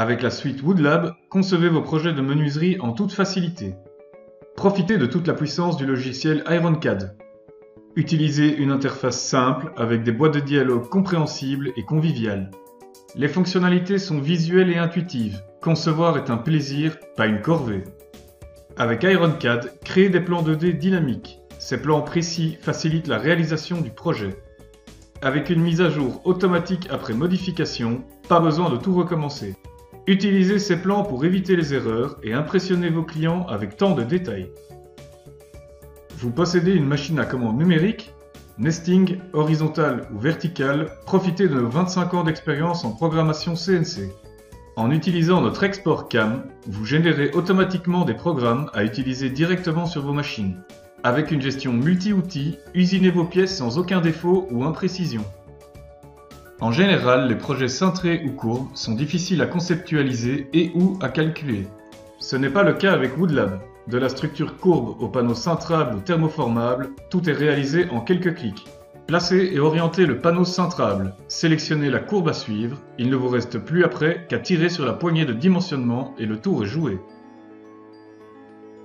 Avec la suite WoodLab, concevez vos projets de menuiserie en toute facilité. Profitez de toute la puissance du logiciel IronCAD. Utilisez une interface simple avec des boîtes de dialogue compréhensibles et conviviales. Les fonctionnalités sont visuelles et intuitives. Concevoir est un plaisir, pas une corvée. Avec IronCAD, créez des plans 2D dynamiques. Ces plans précis facilitent la réalisation du projet. Avec une mise à jour automatique après modification, pas besoin de tout recommencer. Utilisez ces plans pour éviter les erreurs et impressionner vos clients avec tant de détails. Vous possédez une machine à commande numérique, nesting, horizontale ou verticale, profitez de nos 25 ans d'expérience en programmation CNC. En utilisant notre export CAM, vous générez automatiquement des programmes à utiliser directement sur vos machines. Avec une gestion multi-outils, usinez vos pièces sans aucun défaut ou imprécision. En général, les projets cintrés ou courbes sont difficiles à conceptualiser et ou à calculer. Ce n'est pas le cas avec WoodLab. De la structure courbe au panneau cintrable ou thermoformable, tout est réalisé en quelques clics. Placez et orientez le panneau cintrable, sélectionnez la courbe à suivre, il ne vous reste plus après qu'à tirer sur la poignée de dimensionnement et le tour est joué.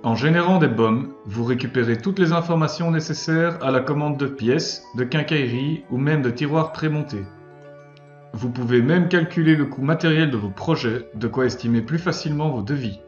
En générant des BOM, vous récupérez toutes les informations nécessaires à la commande de pièces, de quincaillerie ou même de tiroirs prémontés. Vous pouvez même calculer le coût matériel de vos projets, de quoi estimer plus facilement vos devis.